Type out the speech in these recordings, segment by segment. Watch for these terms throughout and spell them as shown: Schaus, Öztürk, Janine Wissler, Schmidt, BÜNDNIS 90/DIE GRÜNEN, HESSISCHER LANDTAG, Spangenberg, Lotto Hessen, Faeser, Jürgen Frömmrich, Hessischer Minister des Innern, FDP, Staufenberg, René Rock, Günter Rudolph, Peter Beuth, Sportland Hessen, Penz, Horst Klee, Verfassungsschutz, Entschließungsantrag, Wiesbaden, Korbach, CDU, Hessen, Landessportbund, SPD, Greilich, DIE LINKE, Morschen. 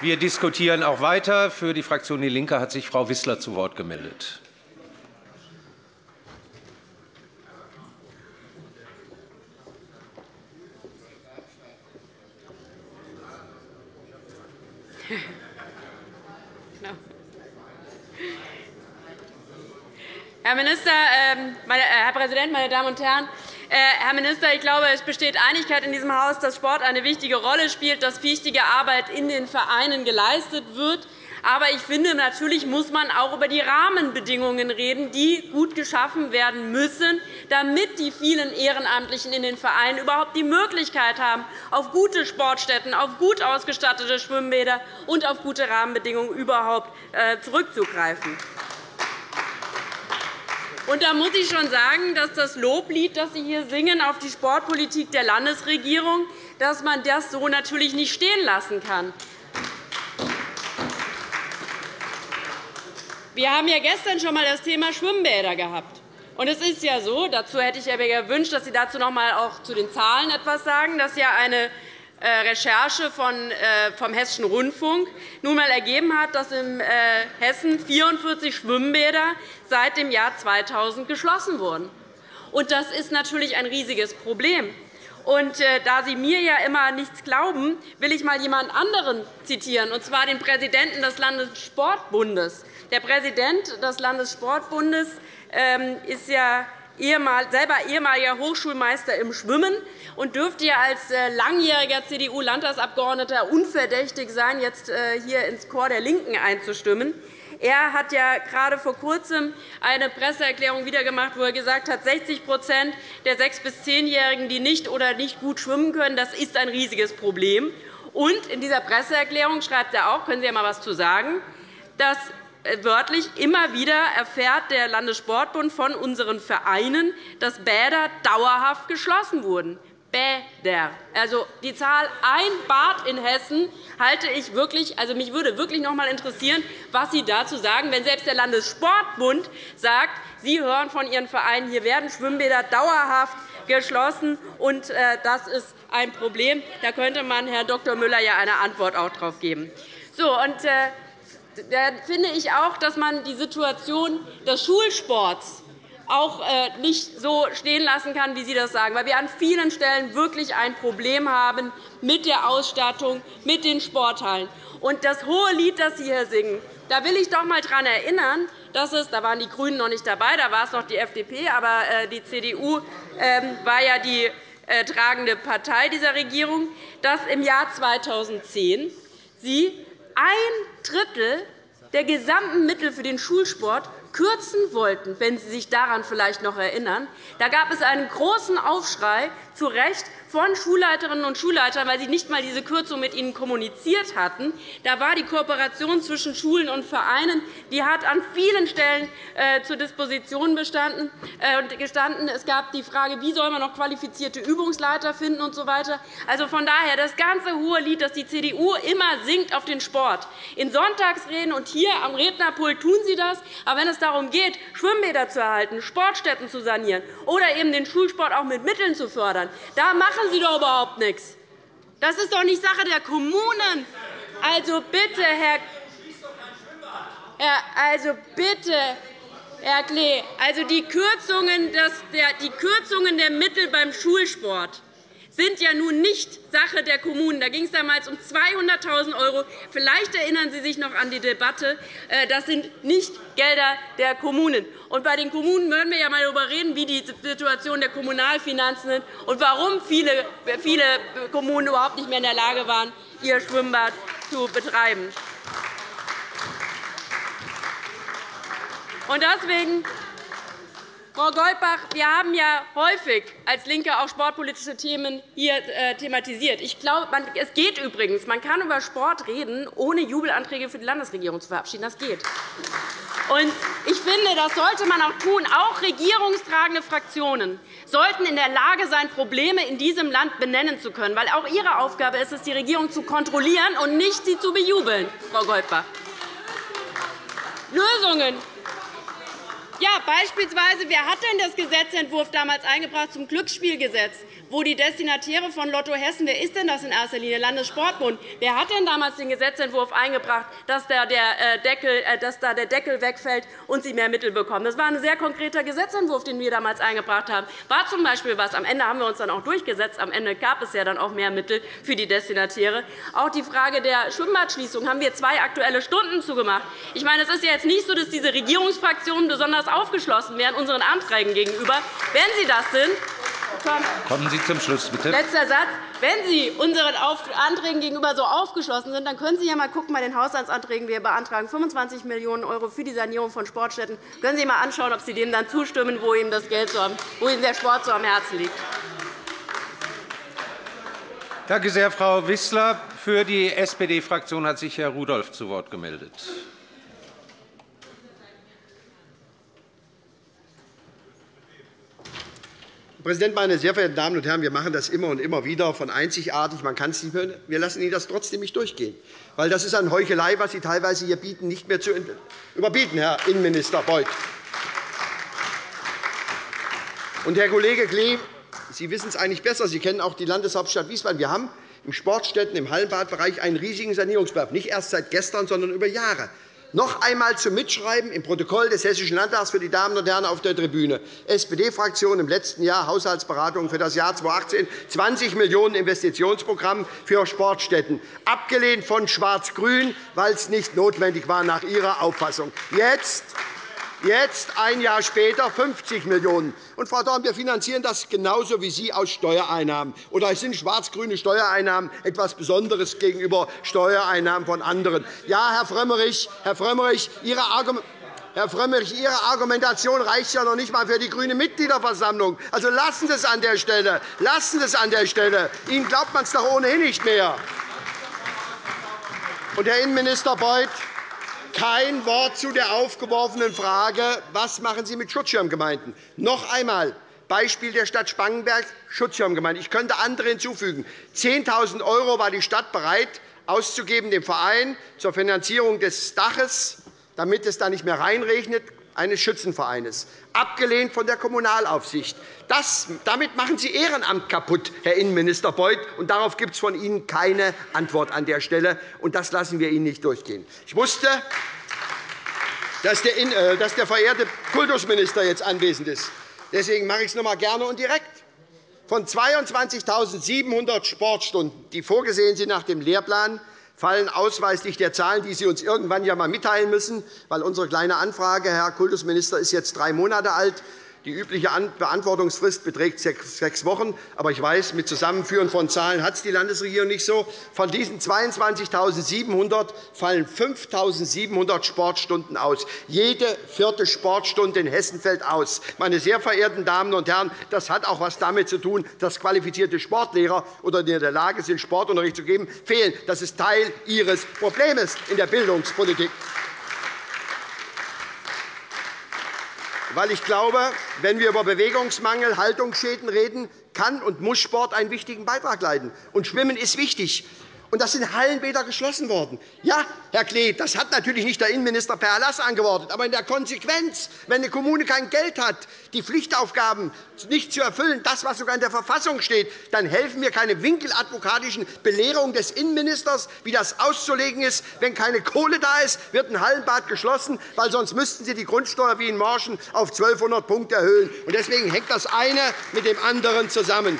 Wir diskutieren auch weiter. Für die Fraktion DIE LINKE hat sich Frau Wissler zu Wort gemeldet. Herr Minister, Herr Präsident, meine Damen und Herren! Herr Minister, ich glaube, es besteht Einigkeit in diesem Haus, dass Sport eine wichtige Rolle spielt, dass wichtige Arbeit in den Vereinen geleistet wird. Aber ich finde, natürlich muss man auch über die Rahmenbedingungen reden, die gut geschaffen werden müssen, damit die vielen Ehrenamtlichen in den Vereinen überhaupt die Möglichkeit haben, auf gute Sportstätten, auf gut ausgestattete Schwimmbäder und auf gute Rahmenbedingungen überhaupt zurückzugreifen. Und da muss ich schon sagen, dass das Loblied, das Sie hier singen, auf die Sportpolitik der Landesregierung, dass man das so natürlich nicht stehen lassen kann. Wir haben ja gestern schon einmal das Thema Schwimmbäder gehabt. Und es ist ja so, dazu hätte ich mir gewünscht, dass Sie dazu noch einmal auch zu den Zahlen etwas sagen, dass ja eine Recherche vom Hessischen Rundfunk nun einmal ergeben hat, dass in Hessen 44 Schwimmbäder seit dem Jahr 2000 geschlossen wurden. Das ist natürlich ein riesiges Problem. Da Sie mir ja immer nichts glauben, will ich einmal jemand anderen zitieren, und zwar den Präsidenten des Landessportbundes. Der Präsident des Landessportbundes ist ja selber ehemaliger Hochschulmeister im Schwimmen und dürfte ja als langjähriger CDU-Landtagsabgeordneter unverdächtig sein, jetzt hier ins Korps der LINKEN einzustimmen. Er hat ja gerade vor Kurzem eine Presseerklärung wiedergemacht, wo er gesagt hat, 60 % der 6- bis 10-Jährigen, die nicht oder nicht gut schwimmen können, das ist ein riesiges Problem. Und in dieser Presseerklärung schreibt er auch, können Sie ja einmal etwas zu sagen, dass wörtlich immer wieder erfährt der Landessportbund von unseren Vereinen, dass Bäder dauerhaft geschlossen wurden. Bäder. Also die Zahl ein Bad in Hessen halte ich wirklich, also mich würde wirklich noch einmal interessieren, was Sie dazu sagen, wenn selbst der Landessportbund sagt, Sie hören von Ihren Vereinen, hier werden Schwimmbäder dauerhaft geschlossen, und das ist ein Problem. Da könnte man Herrn Dr. Müller ja eine Antwort auch drauf geben. So, und da finde ich auch, dass man die Situation des Schulsports auch nicht so stehen lassen kann, wie Sie das sagen, weil wir an vielen Stellen wirklich ein Problem haben mit der Ausstattung, mit den Sporthallen. Und das hohe Lied, das Sie hier singen, da will ich doch einmal daran erinnern, dass es, da waren die GRÜNEN noch nicht dabei, da war es noch die FDP, aber die CDU war ja die tragende Partei dieser Regierung, dass im Jahr 2010 Sie ein Drittel der gesamten Mittel für den Schulsport kürzen wollten, wenn Sie sich daran vielleicht noch erinnern. Da gab es einen großen Aufschrei, zu Recht, von Schulleiterinnen und Schulleitern, weil sie nicht einmal diese Kürzung mit ihnen kommuniziert hatten. Da war die Kooperation zwischen Schulen und Vereinen, die hat an vielen Stellen zur Disposition gestanden. Es gab die Frage, wie soll man noch qualifizierte Übungsleiter finden und so weiter. Also von daher das ganze hohe Lied, das die CDU immer singt auf den Sport. In Sonntagsreden und hier am Rednerpult tun sie das, aber wenn es darum geht, Schwimmbäder zu erhalten, Sportstätten zu sanieren oder eben den Schulsport auch mit Mitteln zu fördern, da machen Sie doch überhaupt nichts. Das ist doch nicht Sache der Kommunen. Also bitte, Herr Klee, also die Kürzungen der Mittel beim Schulsport sind ja nun nicht Sache der Kommunen. Da ging es damals um 200.000 €. Vielleicht erinnern Sie sich noch an die Debatte. Das sind nicht Gelder der Kommunen. Und bei den Kommunen würden wir ja einmal darüber reden, wie die Situation der Kommunalfinanzen ist und warum viele Kommunen überhaupt nicht mehr in der Lage waren, ihr Schwimmbad zu betreiben. Und deswegen, Frau Goldbach, wir haben ja häufig als LINKE auch sportpolitische Themen hier thematisiert. Ich glaube, es geht übrigens. Man kann über Sport reden, ohne Jubelanträge für die Landesregierung zu verabschieden. Das geht. Und ich finde, das sollte man auch tun. Auch regierungstragende Fraktionen sollten in der Lage sein, Probleme in diesem Land benennen zu können, weil auch ihre Aufgabe ist es, die Regierung zu kontrollieren und nicht sie zu bejubeln, Frau Goldbach. Lösungen Ja, beispielsweise, wer hat denn das Gesetzentwurf damals eingebracht zum Glücksspielgesetz, wo die Destinatäre von Lotto Hessen, wer ist denn das in erster Linie? Landessportbund. Wer hat denn damals den Gesetzentwurf eingebracht, dass da der Deckel wegfällt und sie mehr Mittel bekommen? Das war ein sehr konkreter Gesetzentwurf, den wir damals eingebracht haben. War zum Beispiel was. Am Ende haben wir uns dann auch durchgesetzt. Am Ende gab es ja dann auch mehr Mittel für die Destinatäre. Auch die Frage der Schwimmbadschließung haben wir 2 aktuelle Stunden zugemacht. Ich meine, es ist ja jetzt nicht so, dass diese Regierungsfraktionen besonders aufgeschlossen wären unseren Anträgen gegenüber. Wenn sie das sind, kommen Sie zum Schluss, bitte. Letzter Satz. Wenn Sie unseren Anträgen gegenüber so aufgeschlossen sind, dann können Sie ja mal gucken bei den Haushaltsanträgen, wir beantragen 25 Millionen € für die Sanierung von Sportstätten. Können Sie mal anschauen, ob Sie dem dann zustimmen, wo Ihnen das Geld so, wo Ihnen der Sport so am Herzen liegt. Danke sehr, Frau Wissler. Für die SPD-Fraktion hat sich Herr Rudolph zu Wort gemeldet. Herr Präsident, meine sehr verehrten Damen und Herren! Wir machen das immer und immer wieder von einzigartig. Man kann es nicht mehr. Wir lassen Ihnen das trotzdem nicht durchgehen, weil das ist an Heuchelei, was Sie teilweise hier bieten, nicht mehr zu überbieten, Herr Innenminister Beuth. Und Herr Kollege Klee, Sie wissen es eigentlich besser. Sie kennen auch die Landeshauptstadt Wiesbaden. Wir haben im Sportstätten-, im Hallenbadbereich einen riesigen Sanierungsbedarf, nicht erst seit gestern, sondern über Jahre. Noch einmal zum Mitschreiben im Protokoll des Hessischen Landtags für die Damen und Herren auf der Tribüne. SPD-Fraktion im letzten Jahr Haushaltsberatungen für das Jahr 2018, 20 Millionen € Investitionsprogramm für Sportstätten, abgelehnt von Schwarz-Grün, weil es nicht notwendig war nach Ihrer Auffassung. Jetzt, ein Jahr später, 50 Millionen €. Und, Frau Dorn, wir finanzieren das genauso wie Sie aus Steuereinnahmen. Oder sind schwarz-grüne Steuereinnahmen etwas Besonderes gegenüber Steuereinnahmen von anderen? Ja, Herr Frömmrich, Ihre Argumentation reicht ja noch nicht einmal für die grüne Mitgliederversammlung. Also lassen Sie es an der Stelle. Lassen Sie es an der Stelle. Ihnen glaubt man es doch ohnehin nicht mehr. Und, Herr Innenminister Beuth, kein Wort zu der aufgeworfenen Frage, was machen Sie mit Schutzschirmgemeinden? Noch einmal Beispiel der Stadt Spangenberg, Schutzschirmgemeinde. Ich könnte andere hinzufügen. 10.000 € war die Stadt bereit auszugeben dem Verein zur Finanzierung des Daches, damit es da nicht mehr reinregnet, eines Schützenvereines, abgelehnt von der Kommunalaufsicht. Damit machen Sie Ehrenamt kaputt, Herr Innenminister Beuth, und darauf gibt es von Ihnen keine Antwort an der Stelle, und das lassen wir Ihnen nicht durchgehen. Ich wusste, dass der verehrte Kultusminister jetzt anwesend ist. Deswegen mache ich es noch einmal gerne und direkt. Von 22.700 Sportstunden, die vorgesehen sind nach dem Lehrplan, fallen ausweislich der Zahlen, die Sie uns irgendwann ja einmal mitteilen müssen, weil unsere Kleine Anfrage, Herr Kultusminister, ist jetzt 3 Monate alt. Die übliche Beantwortungsfrist beträgt 6 Wochen. Aber ich weiß, mit Zusammenführen von Zahlen hat es die Landesregierung nicht so. Von diesen 22.700 fallen 5.700 Sportstunden aus. Jede 4. Sportstunde in Hessen fällt aus. Meine sehr verehrten Damen und Herren, das hat auch etwas damit zu tun, dass qualifizierte Sportlehrer oder die in der Lage sind, Sportunterricht zu geben, fehlen. Das ist Teil Ihres Problems in der Bildungspolitik. Weil ich glaube, wenn wir über Bewegungsmangel, Haltungsschäden reden, kann und muss Sport einen wichtigen Beitrag leisten. Und Schwimmen ist wichtig. Und das sind Hallenbäder geschlossen worden. Ja, Herr Klee, das hat natürlich nicht der Innenminister per Erlass angeordnet. Aber in der Konsequenz, wenn eine Kommune kein Geld hat, die Pflichtaufgaben nicht zu erfüllen, das, was sogar in der Verfassung steht, dann helfen mir keine winkeladvokatischen Belehrungen des Innenministers, wie das auszulegen ist. Wenn keine Kohle da ist, wird ein Hallenbad geschlossen, weil sonst müssten Sie die Grundsteuer wie in Morschen auf 1.200 Punkte erhöhen. Und deswegen hängt das eine mit dem anderen zusammen.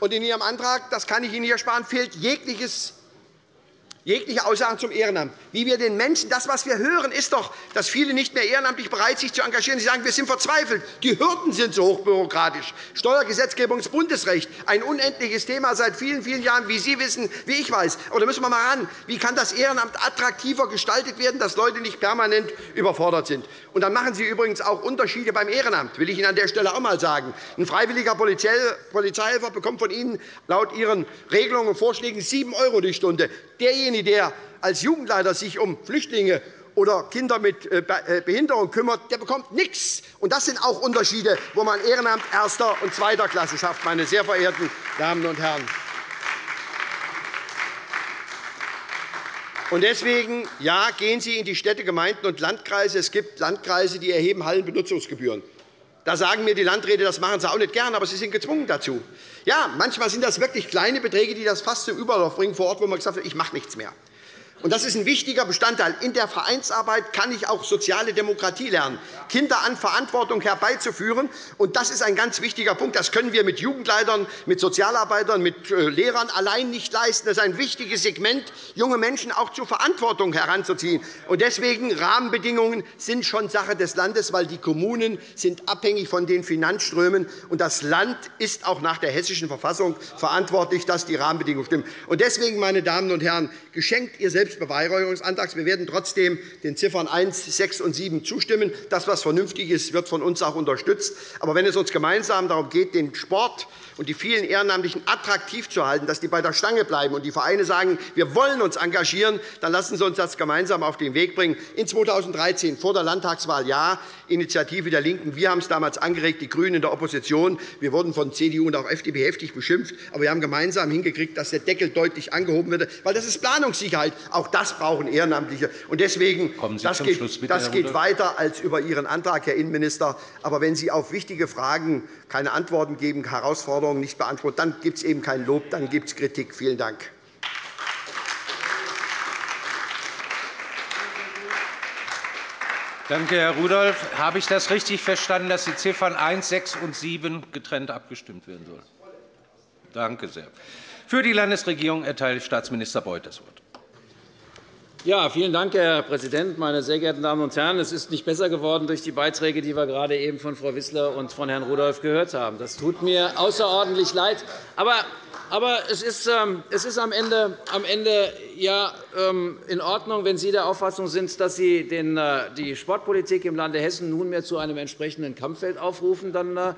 Und in Ihrem Antrag, das kann ich Ihnen hier ersparen, fehlt jegliche Aussagen zum Ehrenamt. Wie wir den Menschen, das, was wir hören, ist doch, dass viele nicht mehr ehrenamtlich bereit sind, sich zu engagieren. Sie sagen, wir sind verzweifelt. Die Hürden sind so hochbürokratisch. Steuergesetzgebungsbundesrecht, ein unendliches Thema seit vielen, vielen Jahren, wie Sie wissen, wie ich weiß. Aber da müssen wir mal ran. Wie kann das Ehrenamt attraktiver gestaltet werden, dass Leute nicht permanent überfordert sind? Und dann machen Sie übrigens auch Unterschiede beim Ehrenamt, will ich Ihnen an der Stelle auch einmal sagen. Ein freiwilliger Polizeihelfer bekommt von Ihnen laut Ihren Regelungen und Vorschlägen 7 € die Stunde. Derjenige, der als Jugendleiter sich um Flüchtlinge oder Kinder mit Behinderung kümmert, der bekommt nichts. Und das sind auch Unterschiede, wo man Ehrenamt erster und zweiter Klasse schafft, meine sehr verehrten Damen und Herren. Und deswegen, ja, gehen Sie in die Städte, Gemeinden und Landkreise. Es gibt Landkreise, die erheben Hallenbenutzungsgebühren. Da sagen mir die Landräte, das machen sie auch nicht gern, aber sie sind gezwungen dazu. Ja, manchmal sind das wirklich kleine Beträge, die das fast zum Überlauf bringen vor Ort, wo man gesagt hat, ich mache nichts mehr. Und das ist ein wichtiger Bestandteil. In der Vereinsarbeit kann ich auch soziale Demokratie lernen, Kinder an Verantwortung herbeizuführen. Und das ist ein ganz wichtiger Punkt. Das können wir mit Jugendleitern, mit Sozialarbeitern, mit Lehrern allein nicht leisten. Das ist ein wichtiges Segment, junge Menschen auch zur Verantwortung heranzuziehen. Und deswegen sind Rahmenbedingungen schon Sache des Landes, weil die Kommunen sind abhängig von den Finanzströmen. Und das Land ist auch nach der Hessischen Verfassung verantwortlich, dass die Rahmenbedingungen stimmen. Und deswegen, meine Damen und Herren, geschenkt ihr selbst Beweihräucherungsantrags. Wir werden trotzdem den Ziffern 1, 6 und 7 zustimmen. Das, was vernünftig ist, wird von uns auch unterstützt. Aber wenn es uns gemeinsam darum geht, den Sport und die vielen Ehrenamtlichen attraktiv zu halten, dass die bei der Stange bleiben und die Vereine sagen, wir wollen uns engagieren, dann lassen Sie uns das gemeinsam auf den Weg bringen. In 2013, vor der Landtagswahl, ja, Initiative der LINKEN. Wir haben es damals angeregt, die GRÜNEN in der Opposition. Wir wurden von CDU und auch FDP heftig beschimpft. Aber wir haben gemeinsam hingekriegt, dass der Deckel deutlich angehoben wird, weil das ist Planungssicherheit. Auch das brauchen Ehrenamtliche. Und deswegen, das geht weiter als über Ihren Antrag, Herr Innenminister. Aber wenn Sie auf wichtige Fragen keine Antworten geben, Herausforderungen nicht beantworten, dann gibt es eben kein Lob, dann gibt es Kritik. Vielen Dank. Danke, Herr Rudolph. Habe ich das richtig verstanden, dass die Ziffern 1, 6 und 7 getrennt abgestimmt werden sollen? Danke sehr. Für die Landesregierung erteilt Staatsminister Beuth das Wort. Ja, vielen Dank, Herr Präsident, meine sehr geehrten Damen und Herren! Es ist nicht besser geworden durch die Beiträge, die wir gerade eben von Frau Wissler und von Herrn Rudolph gehört haben. Das tut mir außerordentlich leid. Aber es ist am Ende ja, in Ordnung, wenn Sie der Auffassung sind, dass Sie die Sportpolitik im Lande Hessen nunmehr zu einem entsprechenden Kampffeld aufrufen. Dann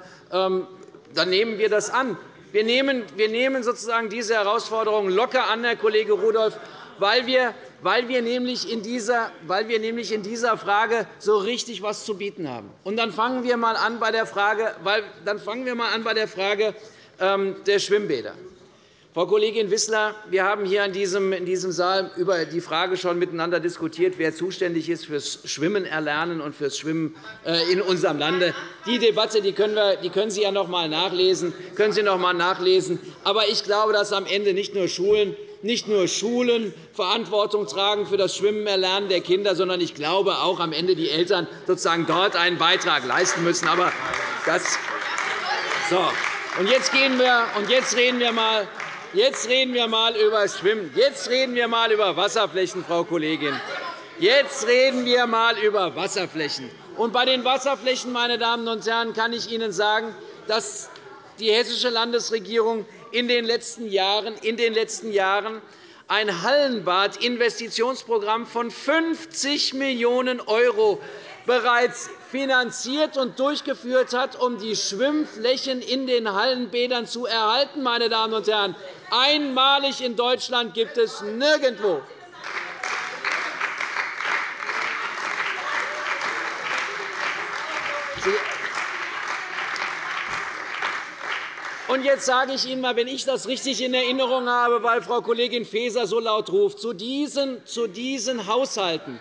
nehmen wir das an. Wir nehmen sozusagen diese Herausforderung locker an, Herr Kollege Rudolph, weil wir nämlich in dieser Frage so richtig etwas zu bieten haben. Und dann fangen wir einmal an bei der Frage, der Schwimmbäder. Frau Kollegin Wissler, wir haben hier in diesem Saal über die Frage schon miteinander diskutiert, wer zuständig ist fürs Schwimmen erlernen und fürs Schwimmen in unserem Lande. Die Debatte, die können Sie ja noch einmal nachlesen. Aber ich glaube, dass am Ende nicht nur Schulen Verantwortung tragen für das Schwimmen erlernen der Kinder, sondern ich glaube auch am Ende die Eltern sozusagen dort einen Beitrag leisten müssen. Aber das so. Jetzt reden wir mal über Schwimmen. Jetzt reden wir mal über Wasserflächen, Frau Kollegin. Jetzt reden wir mal über Wasserflächen. Und bei den Wasserflächen, meine Damen und Herren, kann ich Ihnen sagen, dass die Hessische Landesregierung in den letzten Jahren ein Hallenbad-Investitionsprogramm von 50 Millionen € bereits finanziert und durchgeführt hat, um die Schwimmflächen in den Hallenbädern zu erhalten. Meine Damen und Herren. Einmalig in Deutschland, gibt es nirgendwo. Und jetzt sage ich Ihnen einmal, wenn ich das richtig in Erinnerung habe, weil Frau Kollegin Faeser so laut ruft, zu diesen Haushalten,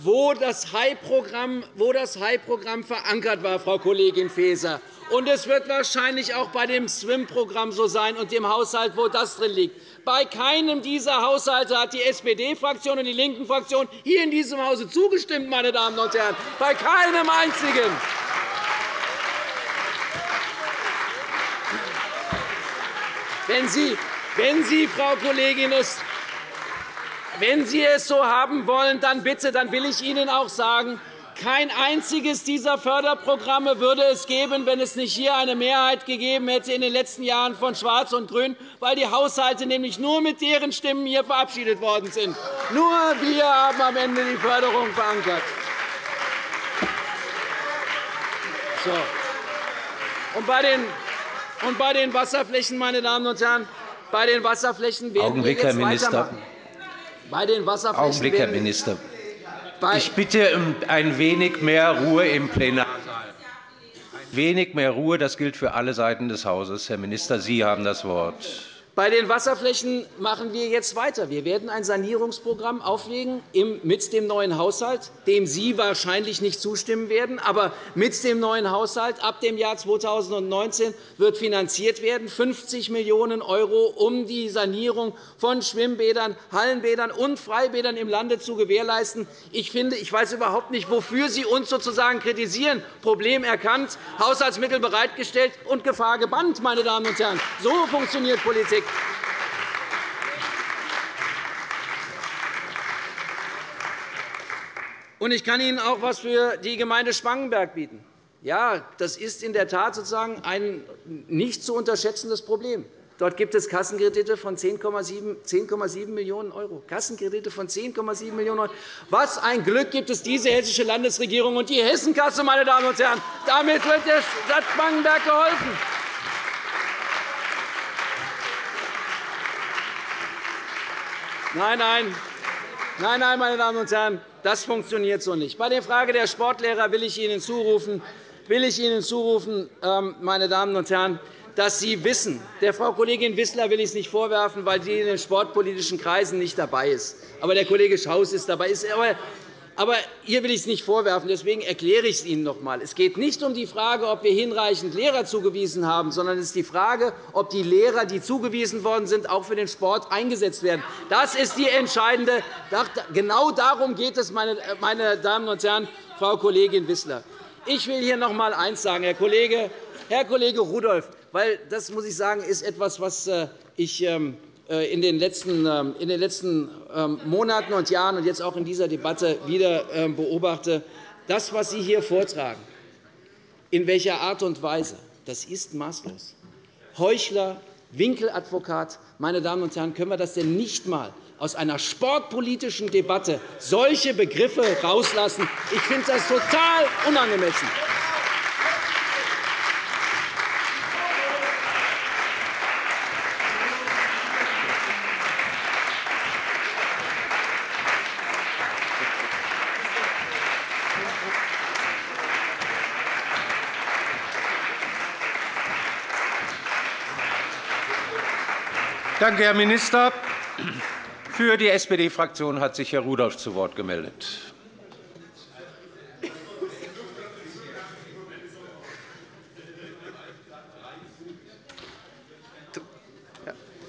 wo das HAI-Programm verankert war, Frau Kollegin Faeser, und es wird wahrscheinlich auch bei dem Swim-Programm so sein und dem Haushalt, wo das drin liegt. Bei keinem dieser Haushalte hat die SPD-Fraktion und die LINKEN-Fraktion hier in diesem Hause zugestimmt, meine Damen und Herren. Bei keinem einzigen. Wenn Sie, Frau Kollegin, es so haben wollen, dann bitte, dann will ich Ihnen auch sagen, kein einziges dieser Förderprogramme würde es geben, wenn es nicht hier eine Mehrheit gegeben hätte in den letzten Jahren von Schwarz und Grün, weil die Haushalte nämlich nur mit deren Stimmen hier verabschiedet worden sind. Nur wir haben am Ende die Förderung verankert. So. Und bei den Wasserflächen, meine Damen und Herren, bei den Wasserflächen werden Augenblick, wir jetzt weitermachen. Bei den Wasserflächen Augenblick, Herr Minister. Ich bitte um ein wenig mehr Ruhe im Plenarsaal. Ein wenig mehr Ruhe, das gilt für alle Seiten des Hauses. Herr Minister, Sie haben das Wort. Bei den Wasserflächen machen wir jetzt weiter. Wir werden ein Sanierungsprogramm auflegen mit dem neuen Haushalt, dem Sie wahrscheinlich nicht zustimmen werden. Aber mit dem neuen Haushalt ab dem Jahr 2019 wird finanziert werden 50 Millionen €, um die Sanierung von Schwimmbädern, Hallenbädern und Freibädern im Lande zu gewährleisten. Ich weiß überhaupt nicht, wofür Sie uns sozusagen kritisieren. Problem erkannt, Haushaltsmittel bereitgestellt und Gefahr gebannt, meine Damen und Herren. So funktioniert Politik. Ich kann Ihnen auch etwas für die Gemeinde Spangenberg bieten. Ja, das ist in der Tat sozusagen ein nicht zu unterschätzendes Problem. Dort gibt es Kassenkredite von 10,7 Millionen €. Kassenkredite von 10,7 Millionen €. Was ein Glück gibt es diese hessische Landesregierung und die Hessenkasse, meine Damen und Herren. Damit wird der Stadt Spangenberg geholfen. Nein, nein. Nein, nein, meine Damen und Herren, das funktioniert so nicht. Bei der Frage der Sportlehrer will ich Ihnen zurufen, meine Damen und Herren, dass Sie wissen, der Frau Kollegin Wissler will ich es nicht vorwerfen, weil sie in den sportpolitischen Kreisen nicht dabei ist. Aber der Kollege Schaus ist dabei. Aber hier will ich es nicht vorwerfen. Deswegen erkläre ich es Ihnen noch einmal. Es geht nicht um die Frage, ob wir hinreichend Lehrer zugewiesen haben, sondern es ist die Frage, ob die Lehrer, die zugewiesen worden sind, auch für den Sport eingesetzt werden. Das ist die entscheidende. Genau darum geht es, meine Damen und Herren, Frau Kollegin Wissler. Ich will hier noch einmal eines sagen, Herr Kollege Rudolph, weil das, muss ich sagen, ist etwas, was ich in den letzten Monaten und Jahren und jetzt auch in dieser Debatte wieder beobachte. Das, was Sie hier vortragen, in welcher Art und Weise, das ist maßlos. Heuchler, Winkeladvokat, meine Damen und Herren, können wir das denn nicht einmal aus einer sportpolitischen Debatte solche Begriffe rauslassen? Ich finde das total unangemessen. Danke, Herr Minister. Für die SPD-Fraktion hat sich Herr Rudolph zu Wort gemeldet.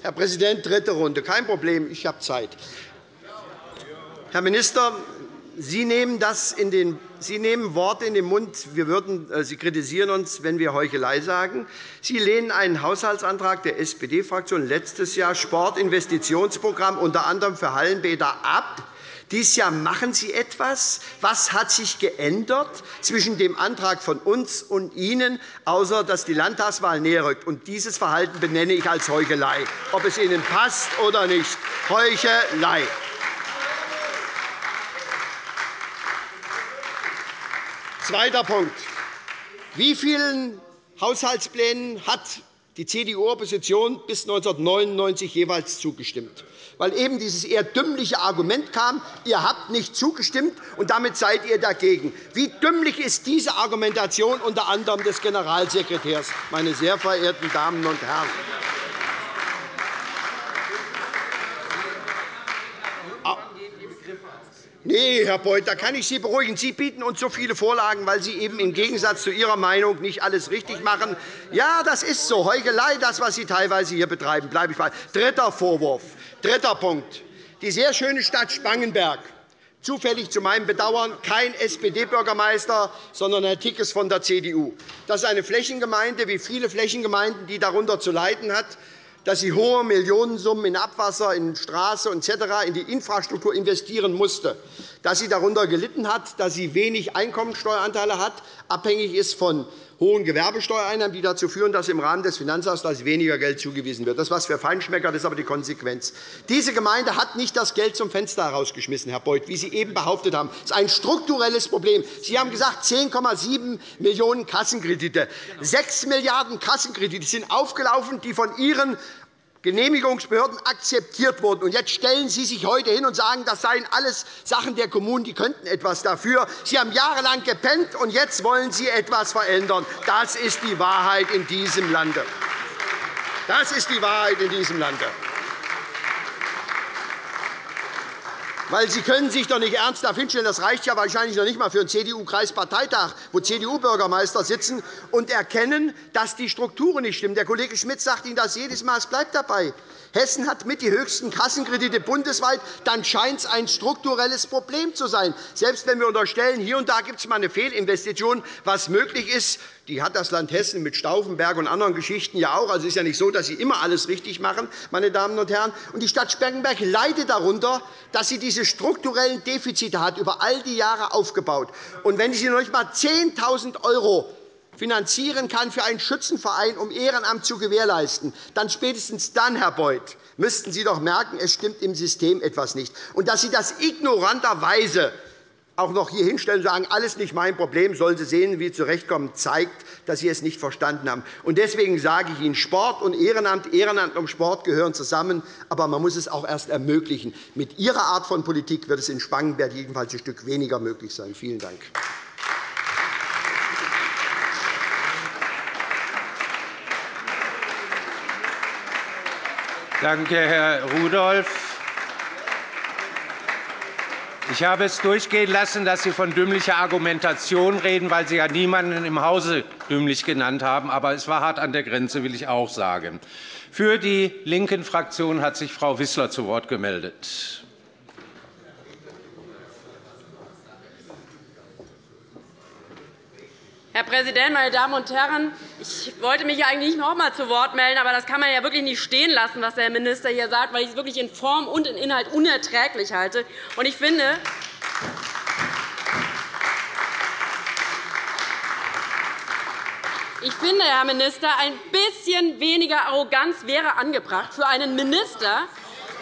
Herr Präsident, dritte Runde. Kein Problem, ich habe Zeit. Herr Minister, Sie nehmen Worte in den Mund. Sie kritisieren uns, wenn wir Heuchelei sagen. Sie lehnen einen Haushaltsantrag der SPD-Fraktion letztes Jahr Sportinvestitionsprogramm unter anderem für Hallenbäder ab. Dieses Jahr machen Sie etwas. Was hat sich geändert zwischen dem Antrag von uns und Ihnen, außer dass die Landtagswahl näher rückt? Und dieses Verhalten benenne ich als Heuchelei, ob es Ihnen passt oder nicht. Heuchelei. Zweiter Punkt. Wie vielen Haushaltsplänen hat die CDU-Opposition bis 1999 jeweils zugestimmt? Weil eben dieses eher dümmliche Argument kam, ihr habt nicht zugestimmt, und damit seid ihr dagegen. Wie dümmlich ist diese Argumentation unter anderem des Generalsekretärs, meine sehr verehrten Damen und Herren? Nein, Herr Beuth, da kann ich Sie beruhigen. Sie bieten uns so viele Vorlagen, weil Sie eben im Gegensatz zu Ihrer Meinung nicht alles richtig machen. Ja, das ist so. Heuchelei, das, was Sie teilweise hier betreiben. Bleibe ich bei. Dritter Vorwurf. Dritter Punkt. Die sehr schöne Stadt Spangenberg. Zufällig zu meinem Bedauern kein SPD-Bürgermeister, sondern Herr Tickes von der CDU. Das ist eine Flächengemeinde, wie viele Flächengemeinden, die darunter zu leiden hat, dass sie hohe Millionensummen in Abwasser, in Straße etc. in die Infrastruktur investieren musste, dass sie darunter gelitten hat, dass sie wenig Einkommensteueranteile hat, abhängig ist von hohen Gewerbesteuereinnahmen, die dazu führen, dass im Rahmen des Finanzausgleichs weniger Geld zugewiesen wird. Das ist was für Feinschmecker, das ist aber die Konsequenz. Diese Gemeinde hat nicht das Geld zum Fenster herausgeschmissen, Herr Beuth, wie Sie eben behauptet haben. Das ist ein strukturelles Problem. Sie haben gesagt, 10,7 Millionen Kassenkredite. 6 Milliarden Kassenkredite sind aufgelaufen, die von Ihren Genehmigungsbehörden akzeptiert wurden. Und jetzt stellen Sie sich heute hin und sagen, das seien alles Sachen der Kommunen, die könnten etwas dafür. Sie haben jahrelang gepennt, und jetzt wollen Sie etwas verändern. Das ist die Wahrheit in diesem Lande. Das ist die Wahrheit in diesem Lande. Weil Sie können sich doch nicht ernsthaft hinstellen, das reicht ja wahrscheinlich noch nicht einmal für einen CDU-Kreisparteitag, wo CDU-Bürgermeister sitzen und erkennen, dass die Strukturen nicht stimmen. Der Kollege Schmidt sagt Ihnen das jedes Mal, es bleibt dabei. Hessen hat mit die höchsten Kassenkredite bundesweit, dann scheint es ein strukturelles Problem zu sein. Selbst wenn wir unterstellen, hier und da gibt es mal eine Fehlinvestition, was möglich ist, die hat das Land Hessen mit Staufenberg und anderen Geschichten ja auch. Also es ist ja nicht so, dass sie immer alles richtig machen, meine Damen und Herren. Und die Stadt Spangenberg leidet darunter, dass sie diese strukturellen Defizite hat, über all die Jahre aufgebaut. Und wenn sie noch nicht einmal 10.000 € finanzieren kann für einen Schützenverein, um Ehrenamt zu gewährleisten, dann spätestens dann, Herr Beuth, müssten Sie doch merken, es stimmt im System etwas nicht. Und dass Sie das ignoranterweise auch noch hier hinstellen und sagen, alles nicht mein Problem, sollen Sie sehen, wie Sie zurechtkommen, zeigt, dass Sie es nicht verstanden haben. Und deswegen sage ich Ihnen, Sport und Ehrenamt, Ehrenamt und Sport gehören zusammen, aber man muss es auch erst ermöglichen. Mit Ihrer Art von Politik wird es in Spangenberg jedenfalls ein Stück weniger möglich sein. Vielen Dank. Danke, Herr Rudolph. Ich habe es durchgehen lassen, dass Sie von dümmlicher Argumentation reden, weil Sie ja niemanden im Hause dümmlich genannt haben. Aber es war hart an der Grenze, will ich auch sagen. Für die linken Fraktion hat sich Frau Wissler zu Wort gemeldet. Herr Präsident, meine Damen und Herren! Ich wollte mich eigentlich nicht noch einmal zu Wort melden, aber das kann man ja wirklich nicht stehen lassen, was der Herr Minister hier sagt, weil ich es wirklich in Form und in Inhalt unerträglich halte. Und ich finde, Herr Minister, ein bisschen weniger Arroganz wäre angebracht für einen Minister,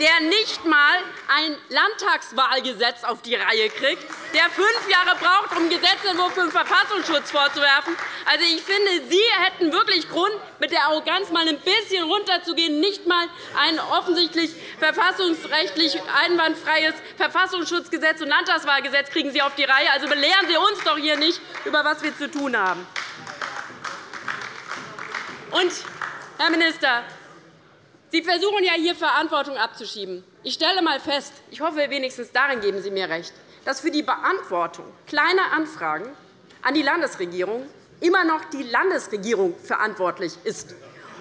der nicht einmal ein Landtagswahlgesetz auf die Reihe kriegt, der 5 Jahre braucht, um Gesetzentwurf für den Verfassungsschutz vorzuwerfen. Also, ich finde, Sie hätten wirklich Grund, mit der Arroganz einmal ein bisschen runterzugehen, nicht einmal ein offensichtlich verfassungsrechtlich einwandfreies Verfassungsschutzgesetz und Landtagswahlgesetz kriegen Sie auf die Reihe. Also belehren Sie uns doch hier nicht, über was wir zu tun haben. Und, Herr Minister, Sie versuchen ja hier Verantwortung abzuschieben. Ich stelle einmal fest, ich hoffe, wenigstens darin geben Sie mir recht, dass für die Beantwortung kleiner Anfragen an die Landesregierung immer noch die Landesregierung verantwortlich ist.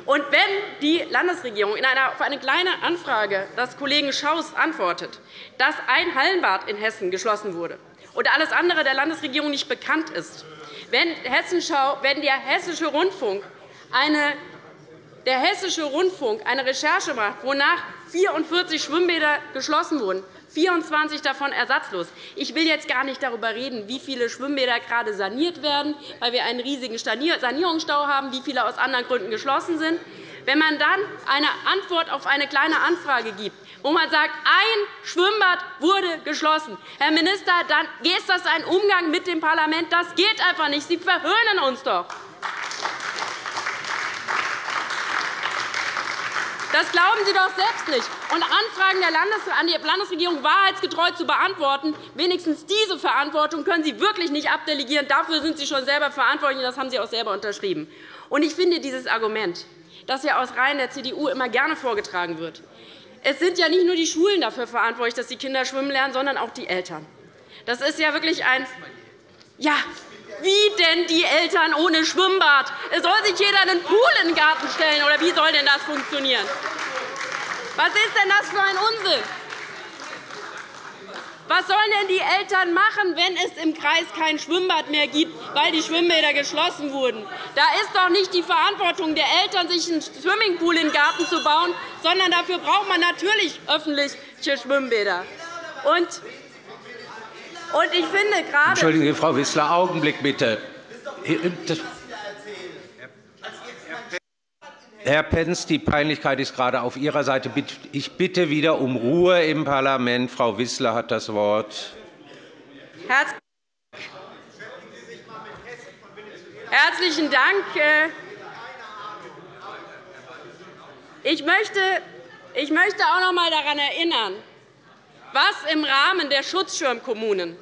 Und wenn die Landesregierung auf eine kleine Anfrage des Kollegen Schaus antwortet, dass ein Hallenbad in Hessen geschlossen wurde und alles andere der Landesregierung nicht bekannt ist, wenn der Hessische Rundfunk eine Recherche macht, wonach 44 Schwimmbäder geschlossen wurden, 24 davon ersatzlos. Ich will jetzt gar nicht darüber reden, wie viele Schwimmbäder gerade saniert werden, weil wir einen riesigen Sanierungsstau haben, wie viele aus anderen Gründen geschlossen sind. Wenn man dann eine Antwort auf eine kleine Anfrage gibt, wo man sagt, ein Schwimmbad wurde geschlossen, Herr Minister, dann ist das ein Umgang mit dem Parlament. Das geht einfach nicht. Sie verhöhnen uns doch. Das glauben Sie doch selbst nicht. Und Anfragen an die Landesregierung wahrheitsgetreu zu beantworten, wenigstens diese Verantwortung können Sie wirklich nicht abdelegieren. Dafür sind Sie schon selber verantwortlich, und das haben Sie auch selber unterschrieben. Und ich finde dieses Argument, das ja aus Reihen der CDU immer gerne vorgetragen wird, es sind ja nicht nur die Schulen dafür verantwortlich, dass die Kinder schwimmen lernen, sondern auch die Eltern. Das ist ja wirklich ein ja, wie denn die Eltern ohne Schwimmbad? Es soll sich jeder einen Pool in den Garten stellen, oder wie soll denn das funktionieren? Was ist denn das für ein Unsinn? Was sollen denn die Eltern machen, wenn es im Kreis kein Schwimmbad mehr gibt, weil die Schwimmbäder geschlossen wurden? Da ist doch nicht die Verantwortung der Eltern, sich einen Swimmingpool in den Garten zu bauen, sondern dafür braucht man natürlich öffentliche Schwimmbäder. Und ich finde gerade Entschuldigen Sie, Frau Wissler, Augenblick bitte. Herr Penz, die Peinlichkeit ist gerade auf Ihrer Seite. Ich bitte wieder um Ruhe im Parlament. Frau Wissler hat das Wort. Herzlichen Dank. Ich möchte auch noch einmal daran erinnern, was im Rahmen der Schutzschirmkommunen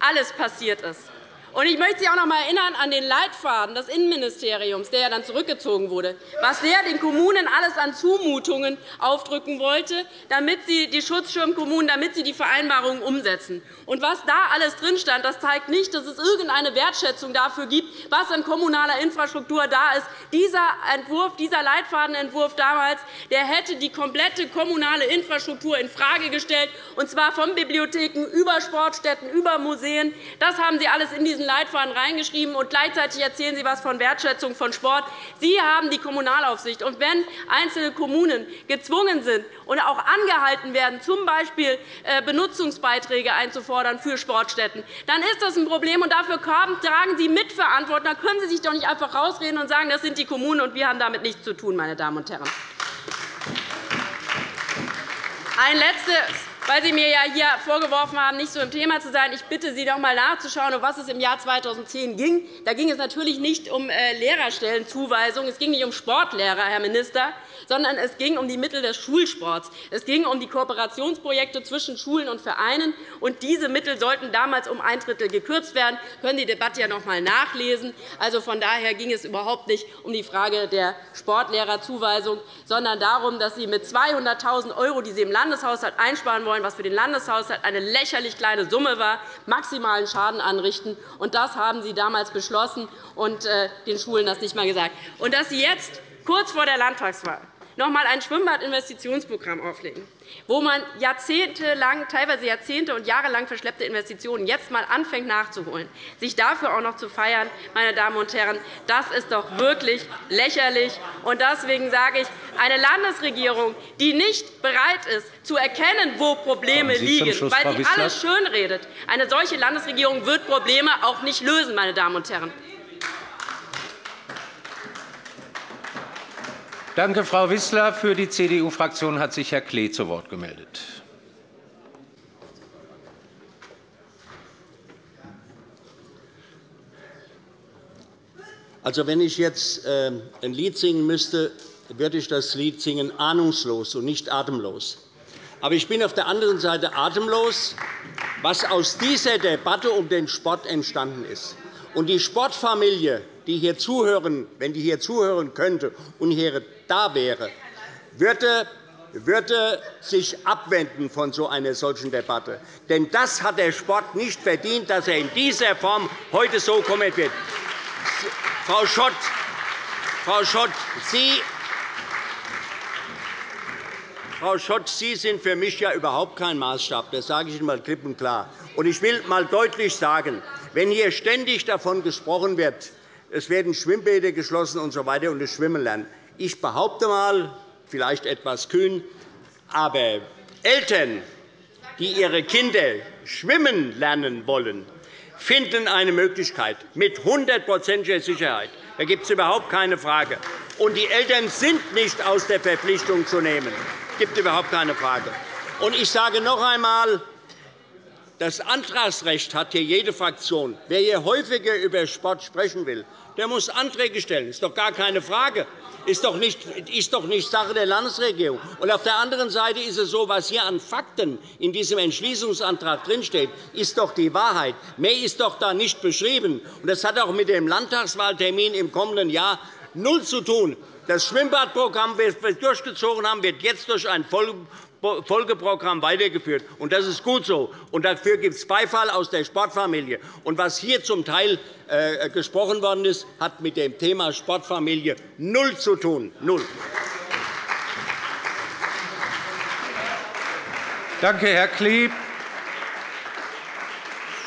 alles passiert ist. Und ich möchte Sie auch noch einmal erinnern an den Leitfaden des Innenministeriums, der ja dann zurückgezogen wurde, was der den Kommunen alles an Zumutungen aufdrücken wollte, damit sie die Schutzschirmkommunen, damit sie die Vereinbarungen umsetzen. Und was da alles drin stand, das zeigt nicht, dass es irgendeine Wertschätzung dafür gibt, was an kommunaler Infrastruktur da ist. Dieser Entwurf, dieser Leitfadenentwurf damals, der hätte die komplette kommunale Infrastruktur infrage gestellt, und zwar von Bibliotheken über Sportstätten, über Museen. Das haben Sie alles in diesen Leitfaden reingeschrieben, und gleichzeitig erzählen Sie etwas von Wertschätzung von Sport. Sie haben die Kommunalaufsicht. Und wenn einzelne Kommunen gezwungen sind und auch angehalten werden, z. B. Benutzungsbeiträge einzufordern für Sportstätten, dann ist das ein Problem, und dafür tragen Sie Mitverantwortung. Dann können Sie sich doch nicht einfach rausreden und sagen, das sind die Kommunen, und wir haben damit nichts zu tun, meine Damen und Herren. Ein letztes, weil Sie mir ja hier vorgeworfen haben, nicht so im Thema zu sein. Ich bitte Sie, doch einmal nachzuschauen, um was es im Jahr 2010 ging. Da ging es natürlich nicht um Lehrerstellenzuweisungen, es ging nicht um Sportlehrer, Herr Minister, sondern es ging um die Mittel des Schulsports. Es ging um die Kooperationsprojekte zwischen Schulen und Vereinen. Und diese Mittel sollten damals um 1/3 gekürzt werden. Sie können die Debatte ja noch einmal nachlesen. Also von daher ging es überhaupt nicht um die Frage der Sportlehrerzuweisung, sondern darum, dass Sie mit 200.000 €, die Sie im Landeshaushalt einsparen wollen, was für den Landeshaushalt eine lächerlich kleine Summe war, maximalen Schaden anrichten. Und das haben Sie damals beschlossen und den Schulen das nicht einmal gesagt. Und dass Sie jetzt, kurz vor der Landtagswahl, noch einmal ein Schwimmbadinvestitionsprogramm auflegen, wo man jahrzehntelang, teilweise Jahrzehnte und jahrelang verschleppte Investitionen jetzt einmal anfängt nachzuholen, sich dafür auch noch zu feiern, meine Damen und Herren, das ist doch wirklich lächerlich. Und deswegen sage ich, eine Landesregierung, die nicht bereit ist, zu erkennen, wo Probleme liegen, weil sie alles schönredet, eine solche Landesregierung wird Probleme auch nicht lösen, meine Damen und Herren. Danke, Frau Wissler. Für die CDU-Fraktion hat sich Herr Klee zu Wort gemeldet. Also, wenn ich jetzt ein Lied singen müsste, würde ich das Lied singen ahnungslos und nicht atemlos. Aber ich bin auf der anderen Seite atemlos, was aus dieser Debatte um den Sport entstanden ist. Und die Sportfamilie, die hier zuhören, wenn die hier zuhören könnte und hier da wäre, würde sich abwenden von so einer solchen Debatte. Denn das hat der Sport nicht verdient, dass er in dieser Form heute so kommentiert wird. Frau Schott, Sie sind für mich ja überhaupt kein Maßstab. Das sage ich Ihnen einmal klipp und klar. Und ich will einmal deutlich sagen, wenn hier ständig davon gesprochen wird, es werden Schwimmbäder geschlossen und so weiter und das Schwimmen lernen. Ich behaupte einmal, vielleicht etwas kühn, aber Eltern, die ihre Kinder schwimmen lernen wollen, finden eine Möglichkeit mit 100%iger Sicherheit. Da gibt es überhaupt keine Frage. Und die Eltern sind nicht aus der Verpflichtung zu nehmen. Das gibt überhaupt keine Frage. Und ich sage noch einmal, das Antragsrecht hat hier jede Fraktion. Wer hier häufiger über Sport sprechen will, der muss Anträge stellen. Das ist doch gar keine Frage. Ist doch nicht Sache der Landesregierung. Und auf der anderen Seite ist es so, was hier an Fakten in diesem Entschließungsantrag drinsteht, ist doch die Wahrheit. Mehr ist doch da nicht beschrieben. Und das hat auch mit dem Landtagswahltermin im kommenden Jahr null zu tun. Das Schwimmbadprogramm, das wir durchgezogen haben, wird jetzt durch ein Folgeprogramm weitergeführt. Und das ist gut so. Und dafür gibt es Beifall aus der Sportfamilie. Und was hier zum Teil gesprochen worden ist, hat mit dem Thema Sportfamilie null zu tun. Null. Danke, Herr Klee.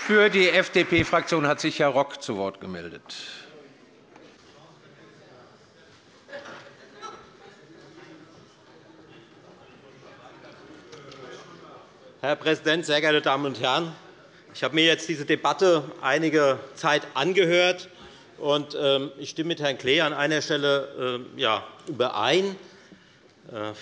Für die FDP-Fraktion hat sich Herr Rock zu Wort gemeldet. Herr Präsident, sehr geehrte Damen und Herren! Ich habe mir jetzt diese Debatte einige Zeit angehört, und ich stimme mit Herrn Klee an einer Stelle überein.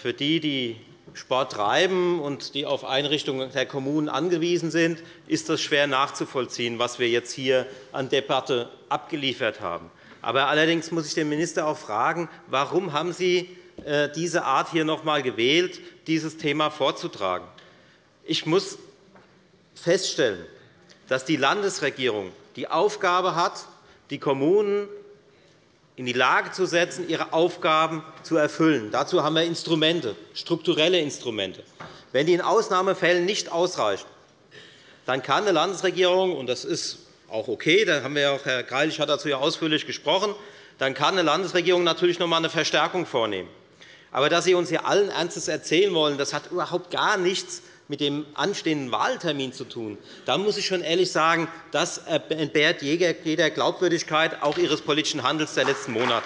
Für die, die Sport treiben und die auf Einrichtungen der Kommunen angewiesen sind, ist es schwer nachzuvollziehen, was wir jetzt hier an Debatte abgeliefert haben. Aber allerdings muss ich den Minister auch fragen, warum haben Sie diese Art hier noch einmal gewählt, dieses Thema vorzutragen? Ich muss feststellen, dass die Landesregierung die Aufgabe hat, die Kommunen in die Lage zu setzen, ihre Aufgaben zu erfüllen. Dazu haben wir Instrumente, strukturelle Instrumente. Wenn die in Ausnahmefällen nicht ausreichen, dann kann eine Landesregierung, und das ist auch okay, da haben wir auch, Herr Greilich hat dazu ja ausführlich gesprochen, dann kann eine Landesregierung natürlich noch einmal eine Verstärkung vornehmen. Aber dass Sie uns hier allen Ernstes erzählen wollen, das hat überhaupt gar nichts mit dem anstehenden Wahltermin zu tun. Da muss ich schon ehrlich sagen, das entbehrt jeder Glaubwürdigkeit, auch Ihres politischen Handelns der letzten Monate.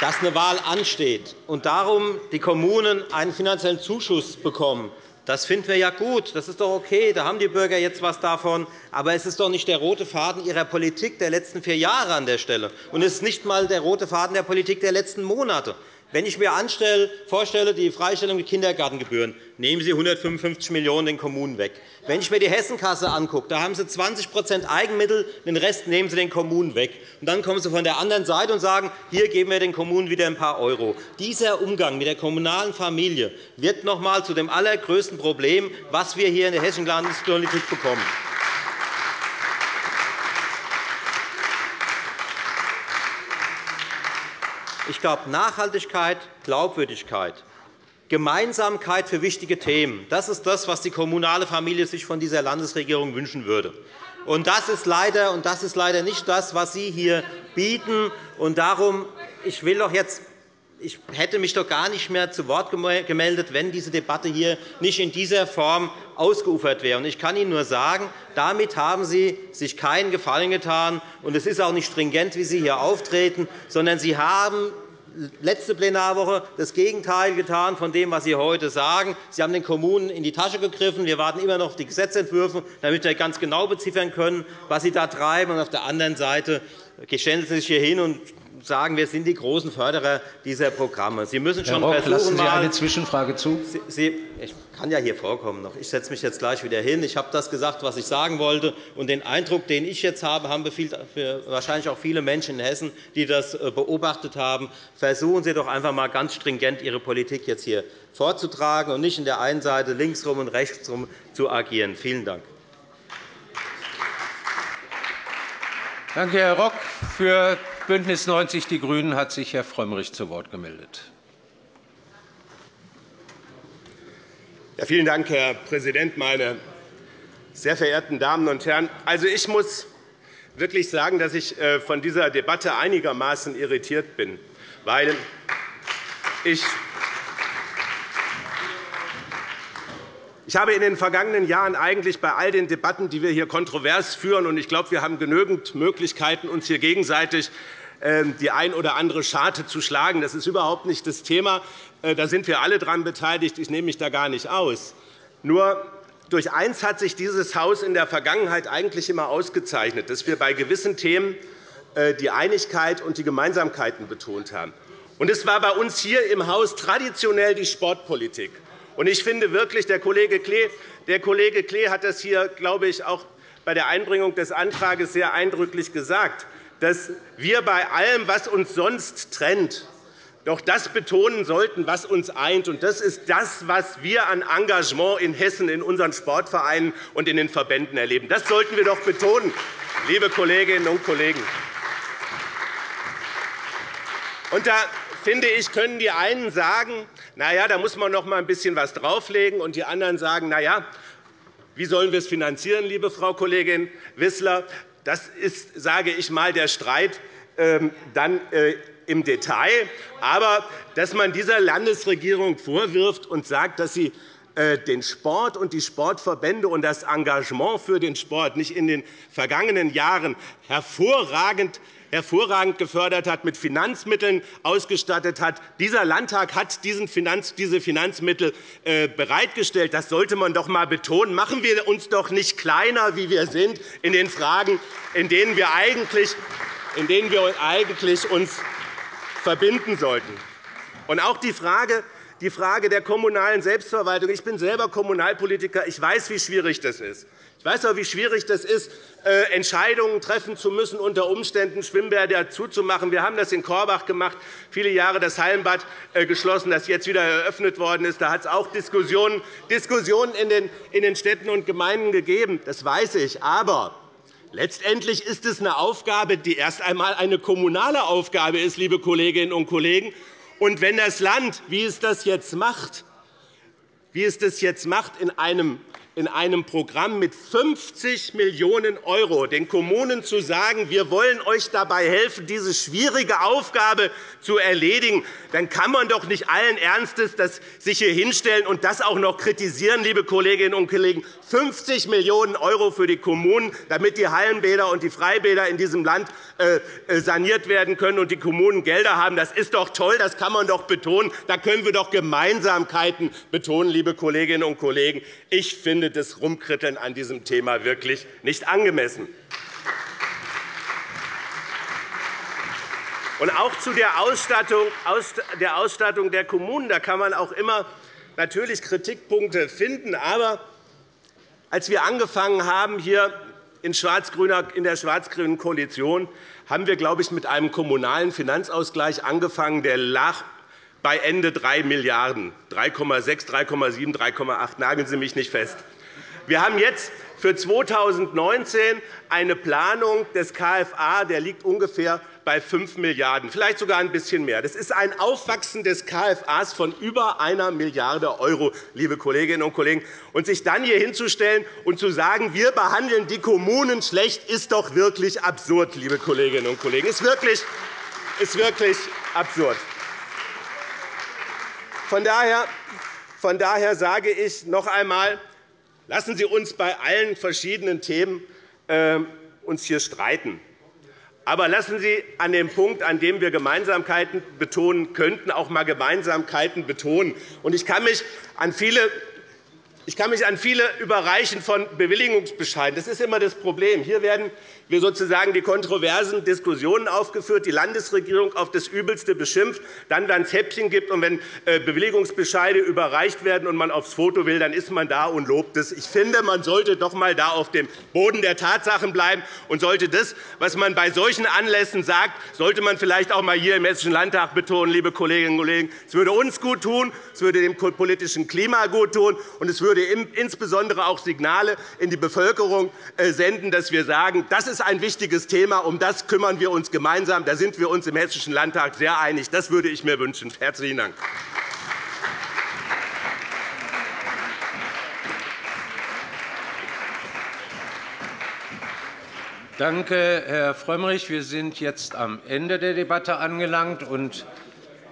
Dass eine Wahl ansteht und darum die Kommunen einen finanziellen Zuschuss bekommen, das finden wir ja gut. Das ist doch okay. Da haben die Bürger jetzt etwas davon. Aber es ist doch nicht der rote Faden Ihrer Politik der letzten 4 Jahre an der Stelle. Und es ist nicht einmal der rote Faden der Politik der letzten Monate. Wenn ich mir vorstelle, die Freistellung der Kindergartengebühren, nehmen Sie 155 Millionen € den Kommunen weg. Wenn ich mir die Hessenkasse angucke, da haben Sie 20 % Eigenmittel, den Rest nehmen Sie den Kommunen weg. Und dann kommen Sie von der anderen Seite und sagen, hier geben wir den Kommunen wieder ein paar Euro. Dieser Umgang mit der kommunalen Familie wird noch einmal zu dem allergrößten Problem, was wir hier in der hessischen Landespolitik bekommen. Ich glaube, Nachhaltigkeit, Glaubwürdigkeit, Gemeinsamkeit für wichtige Themen, das ist das, was die kommunale Familie sich von dieser Landesregierung wünschen würde. Und das ist leider nicht das, was Sie hier bieten. Und darum, ich hätte mich doch gar nicht mehr zu Wort gemeldet, wenn diese Debatte hier nicht in dieser Form ausgeufert wäre. Ich kann Ihnen nur sagen, damit haben Sie sich keinen Gefallen getan. Es ist auch nicht stringent, wie Sie hier auftreten, sondern Sie haben letzte Plenarwoche das Gegenteil getan von dem, was Sie heute sagen. Sie haben den Kommunen in die Tasche gegriffen. Wir warten immer noch auf die Gesetzentwürfe, damit wir ganz genau beziffern können, was Sie da treiben. Und auf der anderen Seite stellen Sie sich hier hin und sagen, wir sind die großen Förderer dieser Programme. Sie müssen schon versuchen, lassen Sie eine Zwischenfrage zu. Ich kann ja hier vorkommen noch. Ich setze mich jetzt gleich wieder hin. Ich habe das gesagt, was ich sagen wollte. Und den Eindruck, den ich jetzt habe, haben wahrscheinlich auch viele Menschen in Hessen, die das beobachtet haben. Versuchen Sie doch einfach einmal ganz stringent Ihre Politik jetzt hier vorzutragen und nicht in der einen Seite linksrum und rechtsrum zu agieren. Vielen Dank. Danke, Herr Rock. Für BÜNDNIS 90 die GRÜNEN hat sich Herr Frömmrich zu Wort gemeldet. Ja, vielen Dank, Herr Präsident, meine sehr verehrten Damen und Herren! Also, ich muss wirklich sagen, dass ich von dieser Debatte einigermaßen irritiert bin, weil ich habe in den vergangenen Jahren eigentlich bei all den Debatten, die wir hier kontrovers führen, und ich glaube, wir haben genügend Möglichkeiten, uns hier gegenseitig die ein oder andere Scharte zu schlagen. Das ist überhaupt nicht das Thema. Da sind wir alle daran beteiligt. Ich nehme mich da gar nicht aus. Nur durch eines hat sich dieses Haus in der Vergangenheit eigentlich immer ausgezeichnet, dass wir bei gewissen Themen die Einigkeit und die Gemeinsamkeiten betont haben. Und es war bei uns hier im Haus traditionell die Sportpolitik. Und ich finde wirklich, der Kollege Klee hat das hier, glaube ich, auch bei der Einbringung des Antrags sehr eindrücklich gesagt, dass wir bei allem, was uns sonst trennt, doch das betonen sollten, was uns eint. Und das ist das, was wir an Engagement in Hessen, in unseren Sportvereinen und in den Verbänden erleben. Das sollten wir doch betonen, liebe Kolleginnen und Kollegen. Und da finde ich, können die einen sagen, na ja, da muss man noch mal ein bisschen was drauflegen, und die anderen sagen, na ja, wie sollen wir es finanzieren, liebe Frau Kollegin Wissler? Das ist, sage ich mal, der Streit dann im Detail. Aber dass man dieser Landesregierung vorwirft und sagt, dass sie den Sport und die Sportverbände und das Engagement für den Sport nicht in den vergangenen Jahren hervorragend gefördert hat, mit Finanzmitteln ausgestattet hat. Dieser Landtag hat diese Finanzmittel bereitgestellt. Das sollte man doch einmal betonen. Machen wir uns doch nicht kleiner, wie wir sind, in den Fragen, in denen wir uns eigentlich verbinden sollten. Und auch die Frage, die Frage der kommunalen Selbstverwaltung. Ich bin selber Kommunalpolitiker. Ich weiß, wie schwierig das ist. Ich weiß auch, wie schwierig das ist, Entscheidungen treffen zu müssen, unter Umständen Schwimmbäder zuzumachen. Wir haben das in Korbach gemacht, viele Jahre das Hallenbad geschlossen, das jetzt wieder eröffnet worden ist. Da hat es auch Diskussionen in den Städten und Gemeinden gegeben. Das weiß ich. Aber letztendlich ist es eine Aufgabe, die erst einmal eine kommunale Aufgabe ist, liebe Kolleginnen und Kollegen. Und wenn das Land, wie es das jetzt macht, in einem Programm mit 50 Millionen €, den Kommunen zu sagen, wir wollen euch dabei helfen, diese schwierige Aufgabe zu erledigen, dann kann man doch nicht allen Ernstes das sich hier hinstellen und das auch noch kritisieren, liebe Kolleginnen und Kollegen. 50 Millionen € für die Kommunen, damit die Hallenbäder und die Freibäder in diesem Land saniert werden können und die Kommunen Gelder haben. Das ist doch toll, das kann man doch betonen. Da können wir doch Gemeinsamkeiten betonen, liebe Kolleginnen und Kollegen. Ich finde das Rumkritteln an diesem Thema wirklich nicht angemessen. Und auch zu der Ausstattung der Kommunen, da kann man auch immer natürlich Kritikpunkte finden. Aber als wir angefangen haben, hier in der schwarz-grünen Koalition, haben wir, glaube ich, mit einem kommunalen Finanzausgleich angefangen, der lag bei Ende 3 Milliarden, 3,6, 3,7, 3,8, nageln Sie mich nicht fest. Wir haben jetzt für 2019 eine Planung des KFA, der liegt ungefähr bei 5 Milliarden €, vielleicht sogar ein bisschen mehr. Das ist ein Aufwachsen des KFAs von über 1 Milliarde €, liebe Kolleginnen und Kollegen. Und sich dann hier hinzustellen und zu sagen, wir behandeln die Kommunen schlecht, ist doch wirklich absurd, liebe Kolleginnen und Kollegen. Ist wirklich absurd. Von daher sage ich noch einmal, lassen Sie uns bei allen verschiedenen Themen uns hier streiten. Aber lassen Sie an dem Punkt, an dem wir Gemeinsamkeiten betonen könnten, auch einmal Gemeinsamkeiten betonen. Und ich kann mich an viele überreichen von Bewilligungsbescheiden. Das ist immer das Problem. Hier werden wir sozusagen die kontroversen Diskussionen aufgeführt, die Landesregierung auf das Übelste beschimpft. Dann, wenn es Häppchen gibt und wenn Bewilligungsbescheide überreicht werden und man aufs Foto will, dann ist man da und lobt es. Ich finde, man sollte doch einmal da auf dem Boden der Tatsachen bleiben und sollte das, was man bei solchen Anlässen sagt, sollte man vielleicht auch einmal hier im Hessischen Landtag betonen, liebe Kolleginnen und Kollegen. Es würde uns gut tun, es würde dem politischen Klima gut tun und es würde insbesondere auch Signale in die Bevölkerung senden, dass wir sagen, das ist ein wichtiges Thema, um das kümmern wir uns gemeinsam. Da sind wir uns im Hessischen Landtag sehr einig. Das würde ich mir wünschen. Herzlichen Dank. Danke, Herr Frömmrich. Wir sind jetzt am Ende der Debatte angelangt und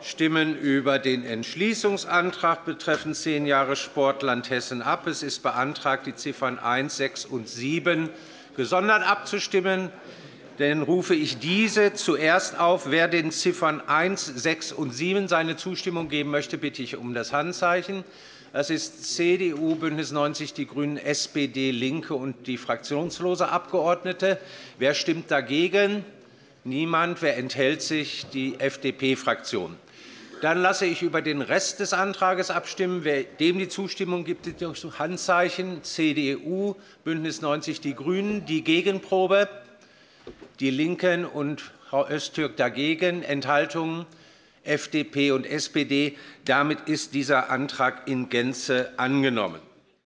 stimmen über den Entschließungsantrag betreffend 10 Jahre Sportland Hessen ab. Es ist beantragt, die Ziffern 1, 6 und 7 gesondert abzustimmen. Dann rufe ich diese zuerst auf. Wer den Ziffern 1, 6 und 7 seine Zustimmung geben möchte, bitte ich um das Handzeichen. Das ist CDU, BÜNDNIS 90, die GRÜNEN, SPD, LINKE und die fraktionslose Abgeordnete. Wer stimmt dagegen? Niemand. Wer enthält sich? Die FDP-Fraktion. Dann lasse ich über den Rest des Antrags abstimmen. Wer dem die Zustimmung gibt, bitte durch Handzeichen. CDU, BÜNDNIS 90 die GRÜNEN, die Gegenprobe, die LINKEN und Frau Öztürk dagegen, Enthaltungen, FDP und SPD. Damit ist dieser Antrag in Gänze angenommen.